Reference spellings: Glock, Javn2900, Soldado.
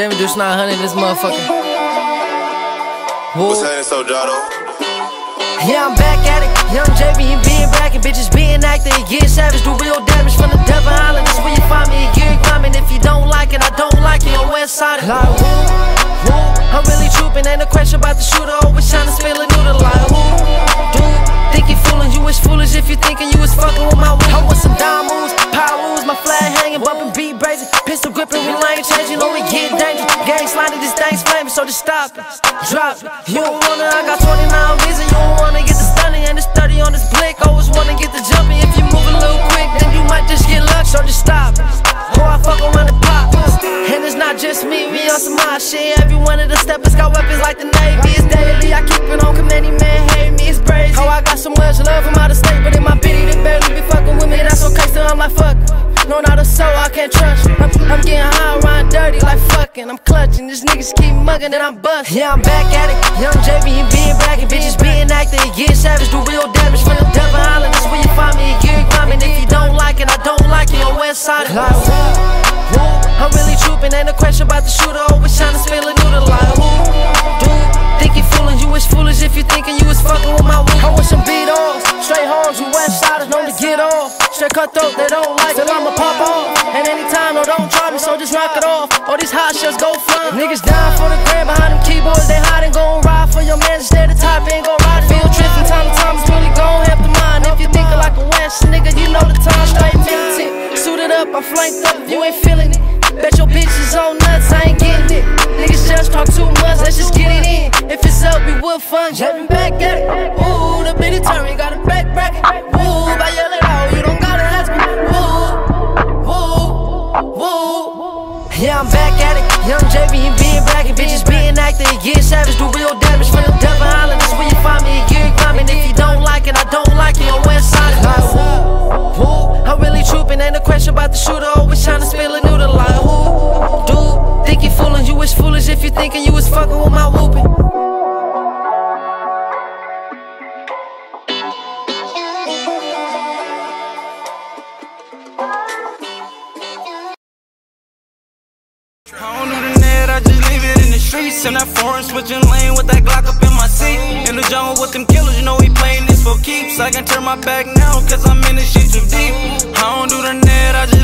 Javn2900, this motherfucker. What's happening, Soldado? Yeah, I'm back at it. Young JV, he being back and bitches being active. He get savage, do real damage from the devil island. That's where you find me. He get climbing. If you don't like it, I don't like it. On west side, like woo, woo. I'm really trooping. Ain't no question about the shooter. Always trying to spill a noodle. Like woo, dude. Think you fooling? You was foolish if you thinking you was fucking with my woo. I want some dime moves, power moves. My flag hanging, bumping beat brazing. Pistol gripping, we lane changing, only get dangerous. Gang sliding, this thing's flaming, so just stop it, drop it. You don't wanna, I got 29 reasons. You don't wanna get the stunning, and it's 30 on this blick. Always wanna get the jumping. If you move a little quick, then you might just get luck, so just stop it. Or I fuck around and pop. And it's not just me, we on some odd shit. Every one of the steppers got weapons like the Navy. It's daily, I keep it on, cause many men hate me, it's crazy. Oh, I got so much love from out of state, but in my bitty, they barely be fucking with me. That's okay, so I'm like, fuck it. No, not a soul, I can't trust you. I'm getting high, riding dirty like fucking. I'm clutching, these niggas keep mugging and I'm busting. Yeah, I'm back at it. Young JV, he being back and bitches being active. He get savage, do real damage from the devil island. That's where you find me, he get climbing. If you don't like it, I don't like it. On west side, like woo, woo. I'm really trooping, ain't no question about the shooter. Always trying to spill a noodle, like woo, dude. Think you fooling, you was foolish if you thinking you was fucking with my woo. I want some beat-offs, straight homes, you west siders known to get off. Straight cutthroat, they don't like it, I'ma pop off. And anytime, no, don't try me, so just knock it off. All these hot shots go flying. Niggas down for the grand behind them keyboards, they hiding. Gon' ride for your man, stay the top and go ride it. Field trip from time to time, it's really gon' help the mind. If you thinkin' like a west nigga, you know the time. Straight militant, suited up, I'm flanked up. If you ain't feelin' it, bet your bitch is on nuts, I ain't gettin' it. Niggas just talk too much, let's just get it in. If it's up, we would fun, jumpin' back at it. Ooh, the bitty turn, got a back bracket. Ooh, by your little hoe, you don't yeah, I'm back at it. Young JV, he being back and bitches being active. He get savage, do real damage from the devil island. That's where you find me, he get climbing. If you don't like it, I don't like it. On west side, like woo, woo. I'm really trooping, ain't no question about the shooter. Always trying to spill a noodle, like woo, dude. Think you fooling, you was foolish if you thinking you was fucking with my whooping. On the net, I just leave it in the streets. In that foreign, switching lane with that Glock up in my seat. In the jungle with them killers, you know we playing this for keeps. I can turn my back now, cause I'm in this shit too deep. I don't do the net, I just